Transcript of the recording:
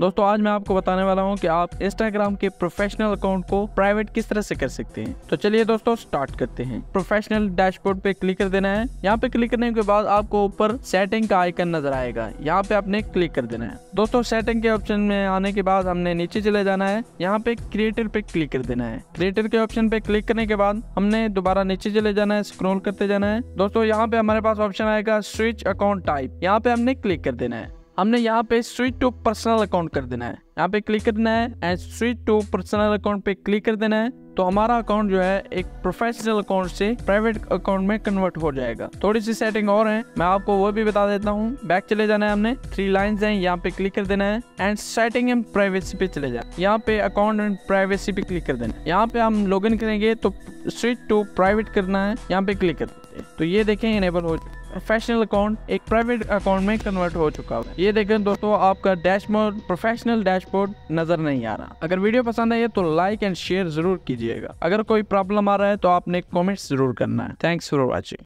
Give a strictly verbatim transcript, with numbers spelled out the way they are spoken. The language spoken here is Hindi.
दोस्तों आज मैं आपको बताने वाला हूं कि आप इंस्टाग्राम के प्रोफेशनल अकाउंट को प्राइवेट किस तरह से कर सकते हैं। तो चलिए दोस्तों स्टार्ट करते हैं। प्रोफेशनल डैशबोर्ड पे क्लिक कर देना है। यहाँ पे क्लिक करने के बाद आपको ऊपर सेटिंग का आइकन नजर आएगा, यहाँ पे आपने क्लिक कर देना है। दोस्तों सेटिंग के ऑप्शन में आने के बाद हमने नीचे चले जाना है, यहाँ पे क्रिएटर पे क्लिक कर देना है। क्रिएटर के ऑप्शन पे क्लिक करने के बाद हमने दोबारा नीचे चले जाना है, स्क्रॉल करते जाना है। दोस्तों यहाँ पे हमारे पास ऑप्शन आएगा स्विच अकाउंट टाइप, यहाँ पे हमने क्लिक कर देना है। हमने यहाँ पे स्विच टू पर्सनल अकाउंट कर देना है, यहाँ पे क्लिक कर देना है and switch to personal account पे क्लिक कर देना है। तो हमारा अकाउंट जो है एक प्रोफेशनल अकाउंट से प्राइवेट अकाउंट में कन्वर्ट हो जाएगा। थोड़ी सी सेटिंग और है, मैं आपको वो भी बता देता हूँ। बैक चले जाना है, हमने थ्री लाइंस हैं, यहाँ पे क्लिक कर देना है एंड सेटिंग एंड प्राइवेसी पे चले जाए, यहाँ पे अकाउंट एंड प्राइवेसी पे क्लिक कर देना है। यहाँ पे हम लॉग इन करेंगे तो स्विच टू प्राइवेट करना है, यहाँ पे क्लिक कर देते हैं। तो ये देखें इनेबल हो जाए, प्रोफेशनल अकाउंट एक प्राइवेट अकाउंट में कन्वर्ट हो चुका है। ये देखें दोस्तों आपका डैशबोर्ड प्रोफेशनल डैशबोर्ड नजर नहीं आ रहा। अगर वीडियो पसंद आई है तो लाइक एंड शेयर जरूर कीजिएगा। अगर कोई प्रॉब्लम आ रहा है तो आपने कमेंट्स जरूर करना है। Thanks for watching.